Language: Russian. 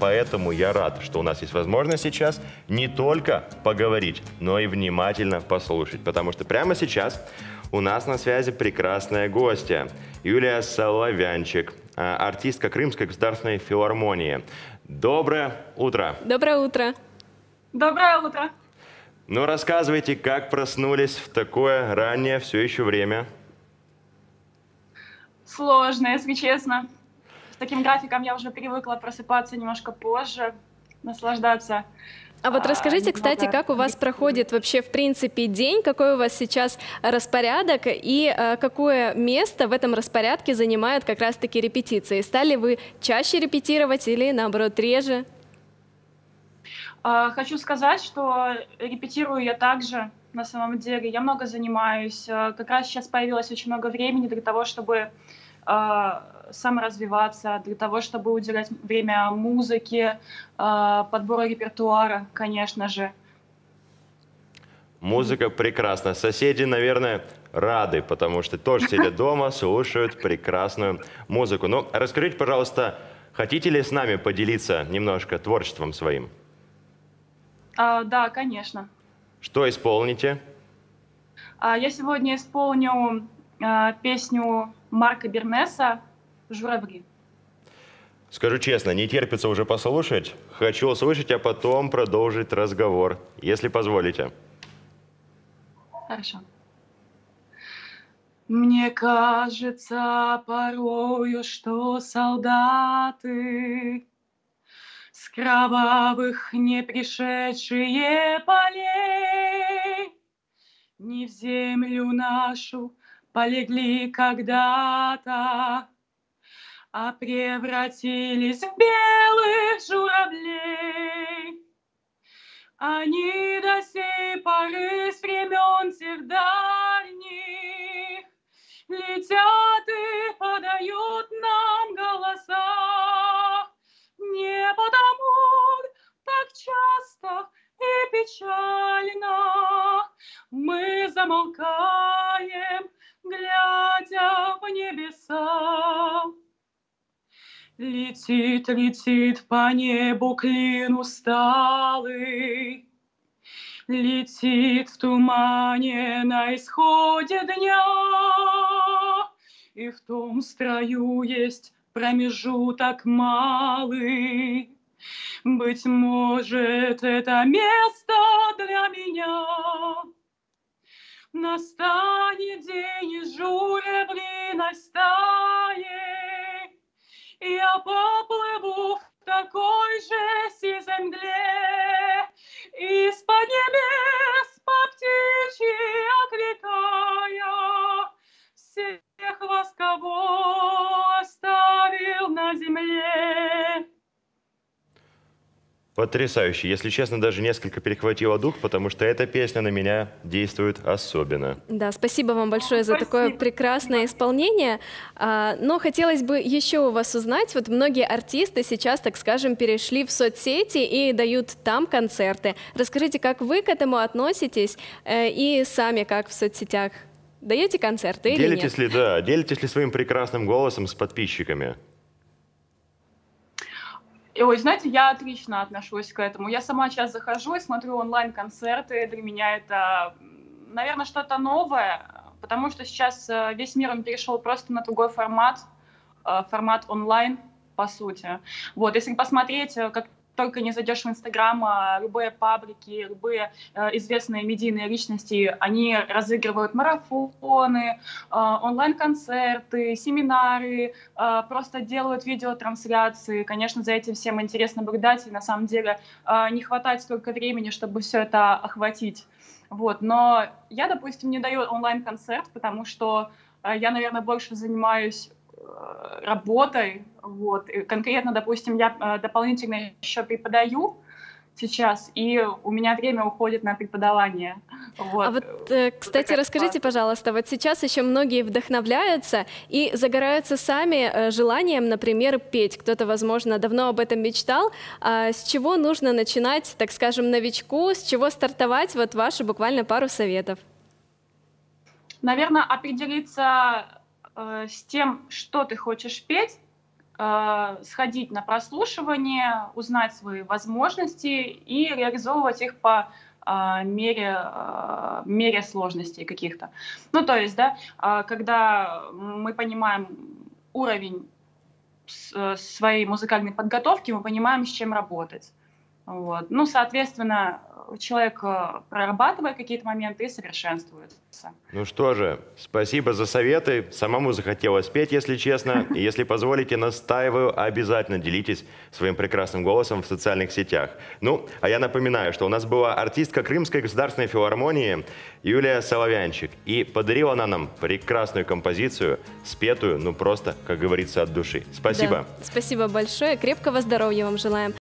Поэтому я рад, что у нас есть возможность сейчас не только поговорить, но и внимательно послушать. Потому что прямо сейчас у нас на связи прекрасная гостья Юлия Соловянчик, артистка Крымской государственной филармонии. Доброе утро! Доброе утро! Доброе утро! Ну, рассказывайте, как проснулись в такое раннее все еще время? Сложно, если честно. С таким графиком я уже привыкла просыпаться немножко позже, наслаждаться. А вот расскажите, кстати, как у вас проходит вообще, в принципе, день, какой у вас сейчас распорядок и какое место в этом распорядке занимают как раз-таки репетиции? Стали вы чаще репетировать или, наоборот, реже? Хочу сказать, что репетирую я также, на самом деле. Я много занимаюсь. Как раз сейчас появилось очень много времени для того, чтобы саморазвиваться, для того, чтобы уделять время музыке, подбору репертуара, конечно же. Музыка прекрасна. Соседи, наверное, рады, потому что тоже сидят дома, слушают прекрасную музыку. Ну, расскажите, пожалуйста, хотите ли с нами поделиться немножко творчеством своим? Да, конечно. Что исполните? Я сегодня исполню песню Марка Бернеса «Журавли». Скажу честно, не терпится уже послушать. Хочу услышать, а потом продолжить разговор, если позволите. Хорошо. Мне кажется порою, что солдаты с кровавых не пришедшие полей не в землю нашу полегли когда-то, а превратились в белых журавлей. Они до сей поры с времен тех дальних летят и подают нам голоса. Не потому так часто и печально мы замолкаем, глядя в небеса. Летит, летит по небу клин усталый, летит в тумане на исходе дня, и в том строю есть промежуток малый. Быть может, это место для меня. Настанет день, и журавли на стае, я поплыву в такой же земле, из-под небес по птичьи окликая, всех вас, кого оставил на земле. Потрясающе. Если честно, даже несколько перехватило дух, потому что эта песня на меня действует особенно. Да, спасибо вам большое за такое прекрасное исполнение. Но хотелось бы еще у вас узнать, вот многие артисты сейчас, так скажем, перешли в соцсети и дают там концерты. Расскажите, как вы к этому относитесь и сами как в соцсетях? Даете концерты или нет? Делитесь ли своим прекрасным голосом с подписчиками? Ой, знаете, я отлично отношусь к этому. Я сама сейчас захожу и смотрю онлайн-концерты. Для меня это, наверное, что-то новое, потому что сейчас весь мир он перешел просто на другой формат, формат онлайн, по сути. Вот, если посмотреть, как только не зайдешь в Instagram, любые паблики, любые известные медийные личности, они разыгрывают марафоны, онлайн-концерты, семинары, просто делают видеотрансляции. Конечно, за этим всем интересно наблюдать, и на самом деле не хватает столько времени, чтобы все это охватить. Вот. Но я, допустим, не даю онлайн-концерт, потому что я, наверное, больше занимаюсь работой. Вот. И конкретно, допустим, я дополнительно еще преподаю сейчас, и у меня время уходит на преподавание. Вот. А вот, кстати, расскажите, пожалуйста, вот сейчас еще многие вдохновляются и загораются сами желанием, например, петь. Кто-то, возможно, давно об этом мечтал. А с чего нужно начинать, так скажем, новичку, с чего стартовать? Вот ваши буквально пару советов. Наверное, определиться с тем, что ты хочешь петь, сходить на прослушивание, узнать свои возможности и реализовывать их по мере сложностей каких-то. Ну, то есть, да, когда мы понимаем уровень своей музыкальной подготовки, мы понимаем, с чем работать. Вот. Ну, соответственно, человек прорабатывает какие-то моменты и совершенствуется. Ну что же, спасибо за советы. Самому захотелось петь, если честно. И если позволите, настаиваю, обязательно делитесь своим прекрасным голосом в социальных сетях. Ну, а я напоминаю, что у нас была артистка Крымской государственной филармонии Юлия Соловянчик. И подарила она нам прекрасную композицию, спетую, ну просто, как говорится, от души. Спасибо. Да, спасибо большое. Крепкого здоровья вам желаем.